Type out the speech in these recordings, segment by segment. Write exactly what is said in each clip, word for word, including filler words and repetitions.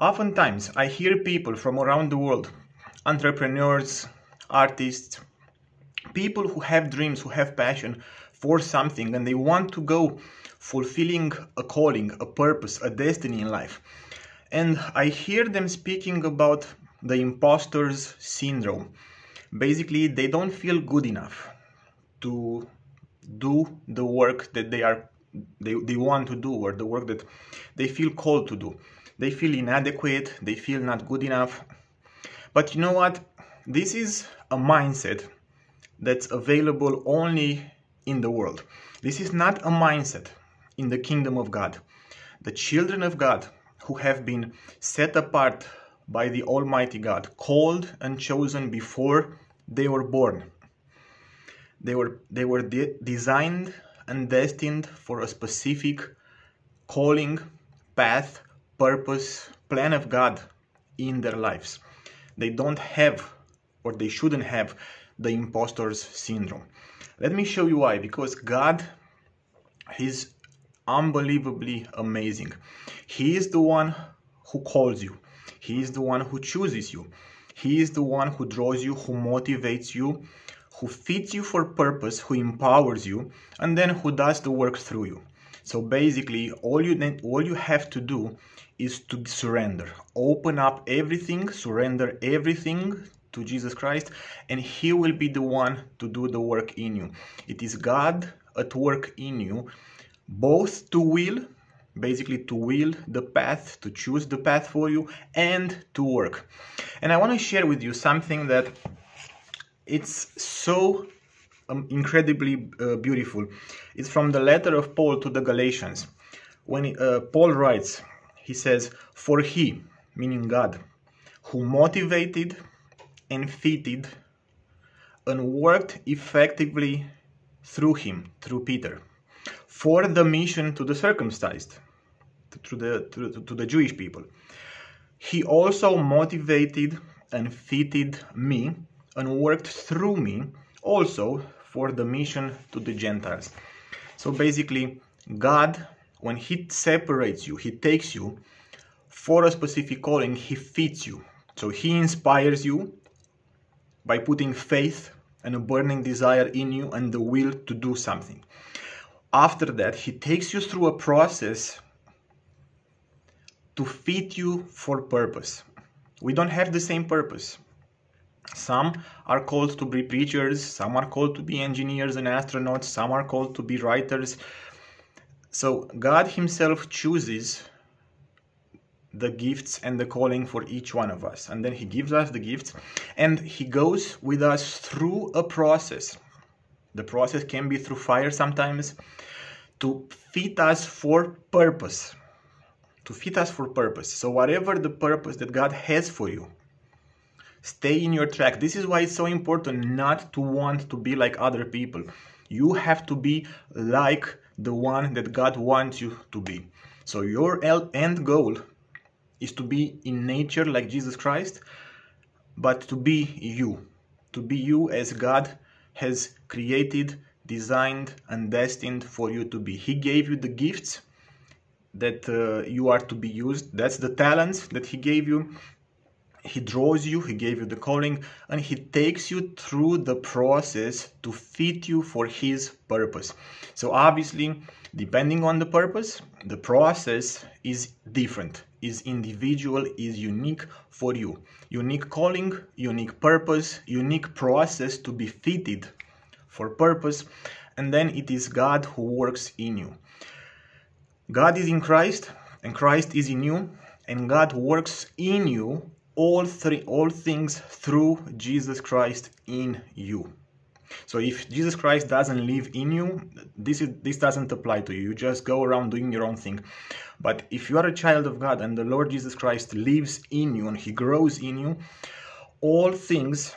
Oftentimes, I hear people from around the world, entrepreneurs, artists, people who have dreams, who have passion for something, and they want to go fulfilling a calling, a purpose, a destiny in life. And I hear them speaking about the imposter's syndrome. Basically, they don't feel good enough to do the work that they are they, they want to do, or the work that they feel called to do. They feel inadequate, they feel not good enough. But you know what? This is a mindset that's available only in the world. This is not a mindset in the kingdom of God. The children of God who have been set apart by the Almighty God, called and chosen before they were born. They were, they were de- designed and destined for a specific calling, path, purpose, plan of God in their lives. They don't have, or they shouldn't have, the imposter's syndrome. Let me show you why. Because God is unbelievably amazing. He is the one who calls you. He is the one who chooses you. He is the one who draws you, who motivates you, who fits you for purpose, who empowers you, and then who does the work through you. So basically, all you all you have to do is to surrender. Open up everything, surrender everything to Jesus Christ, and He will be the one to do the work in you. It is God at work in you, both to will, basically to will the path, to choose the path for you, and to work. And I want to share with you something that it's so um, incredibly uh, beautiful. It's from the letter of Paul to the Galatians. When uh, Paul writes, he says, "For He," meaning God, "who motivated and fitted and worked effectively through him," through Peter, "for the mission to the circumcised," to the, to, to the Jewish people. "He also motivated and fitted me and worked through me also for the mission to the Gentiles." So basically, God, when He separates you, He takes you for a specific calling, He fits you. So He inspires you by putting faith and a burning desire in you and the will to do something. After that, He takes you through a process to fit you for purpose. We don't have the same purpose. Some are called to be preachers, some are called to be engineers and astronauts, some are called to be writers. So God Himself chooses the gifts and the calling for each one of us, and then He gives us the gifts, and He goes with us through a process. The process can be through fire sometimes, to fit us for purpose, to fit us for purpose. So whatever the purpose that God has for you, stay in your track. This is why it's so important not to want to be like other people. You have to be like the one that God wants you to be. So your end goal is to be in nature like Jesus Christ, but to be you. To be you as God has created, designed, and destined for you to be. He gave you the gifts that uh, you are to be used. That's the talents that He gave you. He draws you, He gave you the calling, and He takes you through the process to fit you for His purpose. So obviously, depending on the purpose, the process is different, is individual, is unique for you. Unique calling, unique purpose, unique process to be fitted for purpose, and then it is God who works in you. God is in Christ, and Christ is in you, and God works in you all three all things through Jesus Christ in you. So if Jesus Christ doesn't live in you, this is this doesn't apply to you. You just go around doing your own thing. But if you are a child of God and the Lord Jesus Christ lives in you and He grows in you, all things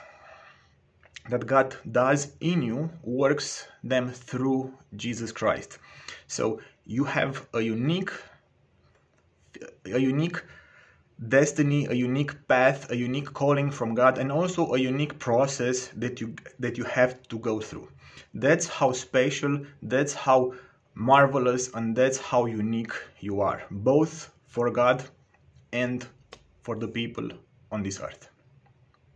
that God does in you works them through Jesus Christ. So you have a unique a unique destiny, a unique path, a unique calling from God, and also a unique process that you that you have to go through. That's how special, that's how marvelous, and that's how unique you are, both for God and for the people on this earth.